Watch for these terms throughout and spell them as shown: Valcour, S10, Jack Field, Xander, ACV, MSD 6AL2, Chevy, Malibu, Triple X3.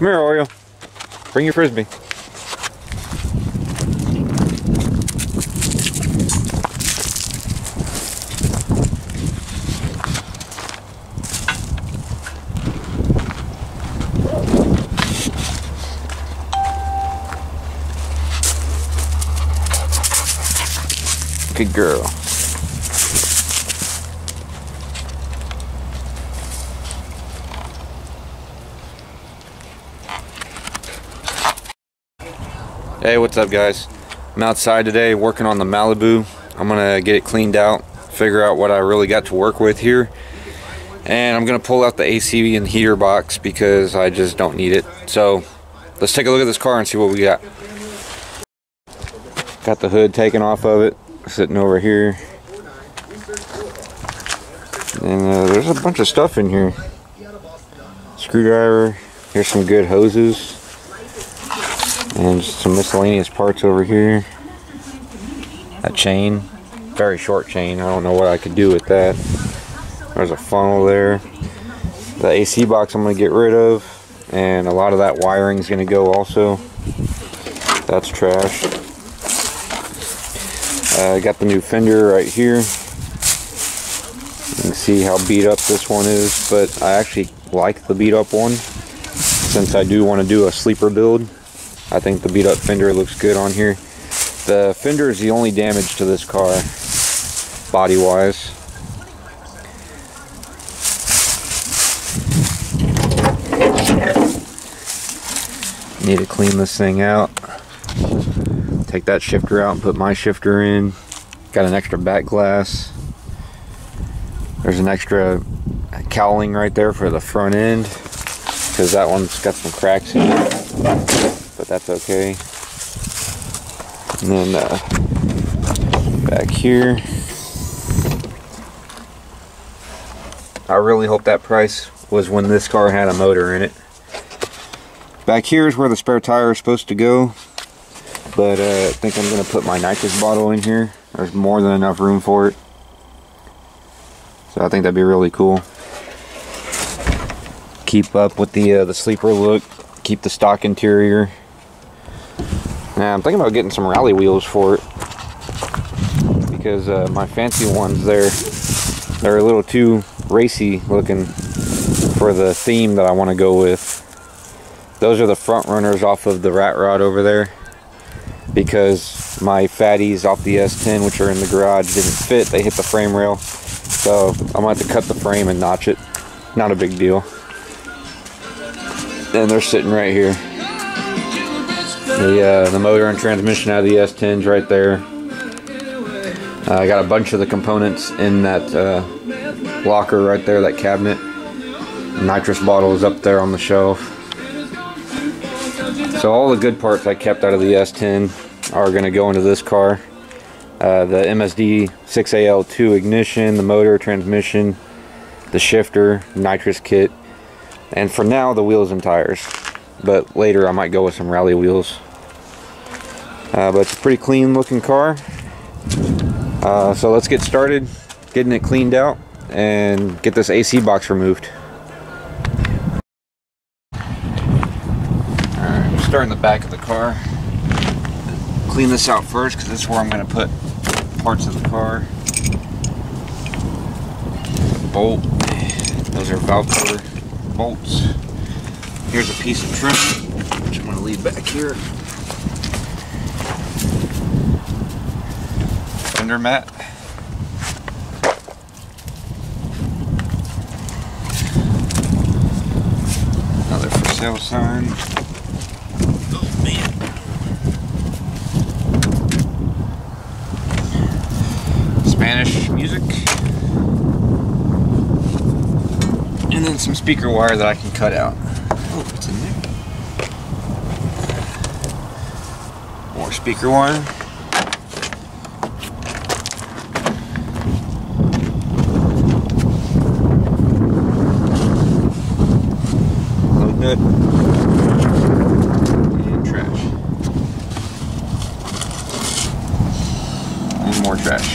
Come here, Oreo. Bring your Frisbee. Good girl. Hey, what's up, guys? I'm outside today working on the Malibu. I'm gonna get it cleaned out, figure out what I really got to work with here, and I'm gonna pull out the ACV and heater box because I just don't need it. So let's take a look at this car and see what we got. Got the hood taken off of it, sitting over here, and there's a bunch of stuff in here. Screwdriver, here's some good hoses, and just some miscellaneous parts over here. A chain, very short chain, I don't know what I could do with that. There's a funnel there. The AC box I'm going to get rid of, and a lot of that wiring is going to go also. That's trash. I got the new fender right here. You can see how beat up this one is, but I actually like the beat up one since I do want to do a sleeper build. I think the beat up fender looks good on here. The fender is the only damage to this car, body wise. Need to clean this thing out. Take that shifter out and put my shifter in. Got an extra back glass. There's an extra cowling right there for the front end because that one's got some cracks in it, but that's okay. And then back here, I really hope that price was when this car had a motor in it. Back here is where the spare tire is supposed to go, but I think I'm going to put my nitrous bottle in here. There's more than enough room for it, so I think that'd be really cool. Keep up with the sleeper look, keep the stock interior. Now I'm thinking about getting some rally wheels for it because my fancy ones there, they're a little too racy looking for the theme that I want to go with. Those are the front runners off of the rat rod over there, because my fatties off the S10, which are in the garage, didn't fit. They hit the frame rail, so I'm going to have to cut the frame and notch it. Not a big deal. And they're sitting right here. The motor and transmission out of the S10's right there. I got a bunch of the components in that locker right there, that cabinet. The nitrous bottle is up there on the shelf. So all the good parts I kept out of the S10 are going to go into this car. The MSD 6AL2 ignition, the motor, transmission, the shifter, nitrous kit, and for now the wheels and tires. But later I might go with some rally wheels. But it's a pretty clean looking car. So let's get started getting it cleaned out and get this AC box removed. Starting the back of the car. Clean this out first because this is where I'm going to put parts of the car. Bolt. Those are Valcour bolts. Here's a piece of trim, which I'm going to leave back here. Fender mat. Another for sale sign. Spanish music, and then some speaker wire that I can cut out. Oh, what's in there? More speaker wire. Load nut and trash, and more trash.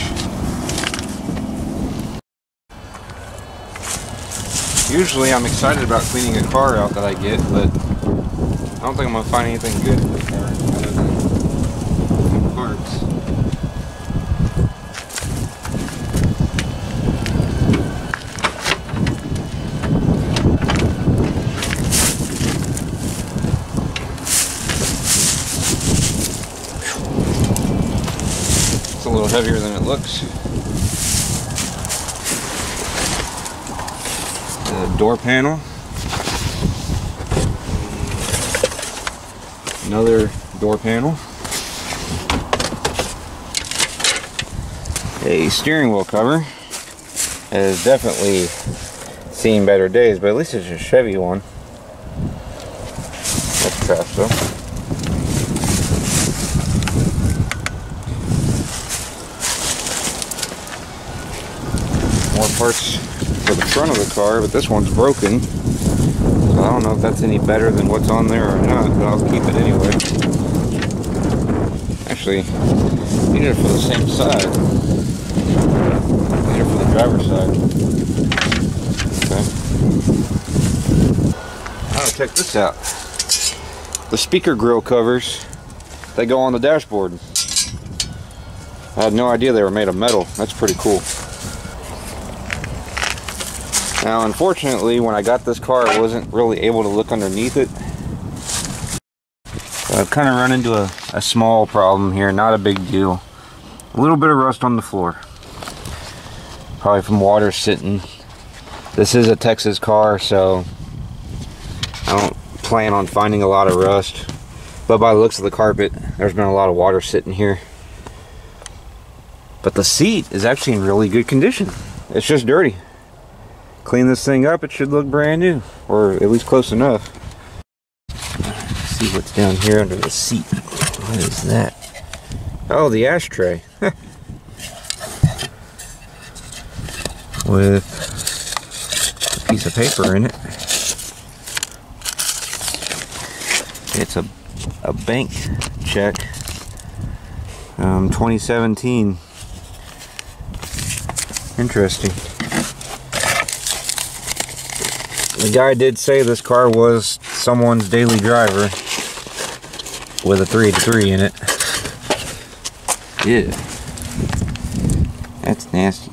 Usually I'm excited about cleaning a car out that I get, but I don't think I'm going to find anything good in the car other than parts. It's a little heavier than it looks. The door panel. Another door panel. A steering wheel cover. Has definitely seen better days, but at least it's a Chevy one. That's trash though. Parts for the front of the car, but this one's broken, so I don't know if that's any better than what's on there or not, but I'll keep it anyway. Actually, I need it for the same side. I need it for the driver's side. Okay. Oh, check this out. The speaker grill covers, they go on the dashboard. I had no idea they were made of metal. That's pretty cool. Now, unfortunately, when I got this car, I wasn't really able to look underneath it. So I've kind of run into a small problem here, not a big deal. A little bit of rust on the floor. Probably from water sitting. This is a Texas car, so I don't plan on finding a lot of rust. But by the looks of the carpet, there's been a lot of water sitting here. But the seat is actually in really good condition. It's just dirty. Clean this thing up, it should look brand new, or at least close enough. Let's see what's down here under the seat. What is that? Oh, the ashtray. With a piece of paper in it. It's a bank check. 2017. Interesting. The guy did say this car was someone's daily driver with a 383 in it. Ew. That's nasty.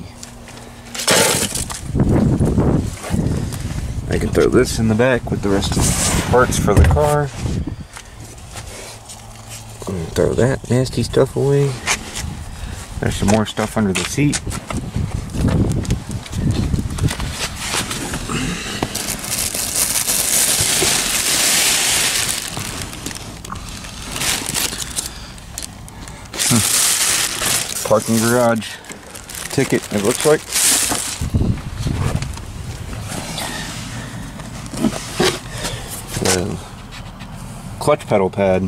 I can throw this in the back with the rest of the parts for the car. I'm gonna throw that nasty stuff away. There's some more stuff under the seat. Parking garage ticket, it looks like. The clutch pedal pad.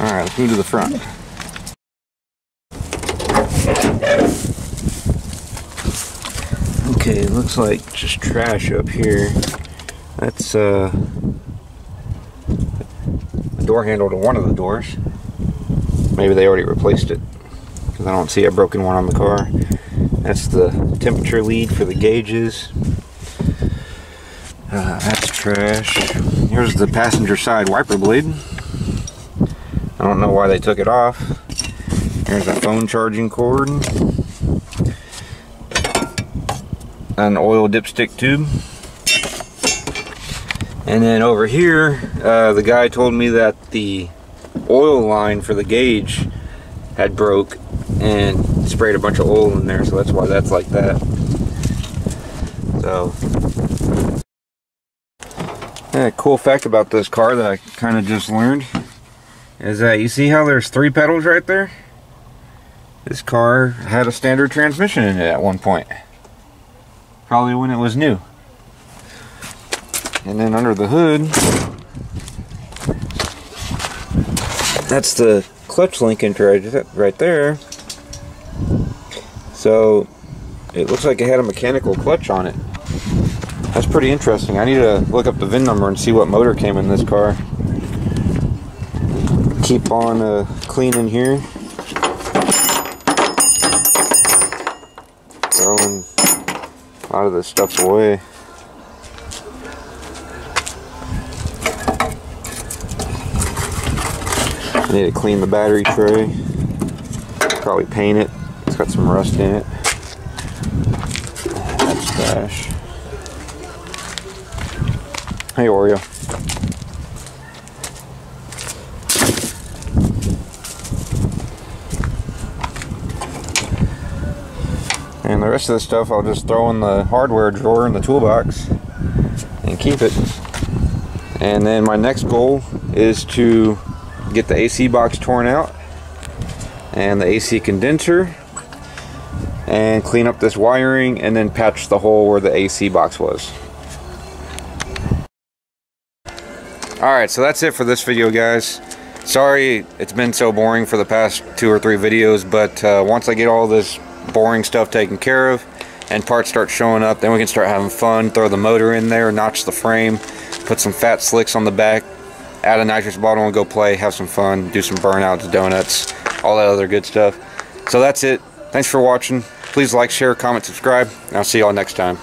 Alright, let's move to the front. Okay, looks like just trash up here. That's a door handle to one of the doors. Maybe they already replaced it, because I don't see a broken one on the car. That's the temperature lead for the gauges. That's trash. Here's the passenger side wiper blade. I don't know why they took it off. Here's a phone charging cord. An oil dipstick tube. And then over here, the guy told me that the oil line for the gauge had broke and sprayed a bunch of oil in there, so that's why that's like that. So yeah, cool fact about this car that I kind of just learned is that you see how there's three pedals right there? This car had a standard transmission in it at one point, probably when it was new. And then under the hood, that's the clutch link right there. So it looks like it had a mechanical clutch on it. That's pretty interesting. I need to look up the VIN number and see what motor came in this car. Keep on cleaning here. Throwing a lot of this stuff's away. I need to clean the battery tray, probably paint it. It's got some rust in it. That's trash. Hey, Oreo. And the rest of this stuff I'll just throw in the hardware drawer in the toolbox and keep it. And then my next goal is to get the AC box torn out and the AC condenser and clean up this wiring and then patch the hole where the AC box was. Alright, so that's it for this video, guys. Sorry it's been so boring for the past 2 or 3 videos, but once I get all this boring stuff taken care of and parts start showing up, then we can start having fun. Throw the motor in there, notch the frame, put some fat slicks on the back, add a nitrous bottle and go play, have some fun, do some burnouts, donuts, all that other good stuff. So that's it. Thanks for watching. Please like, share, comment, subscribe, and I'll see y'all next time.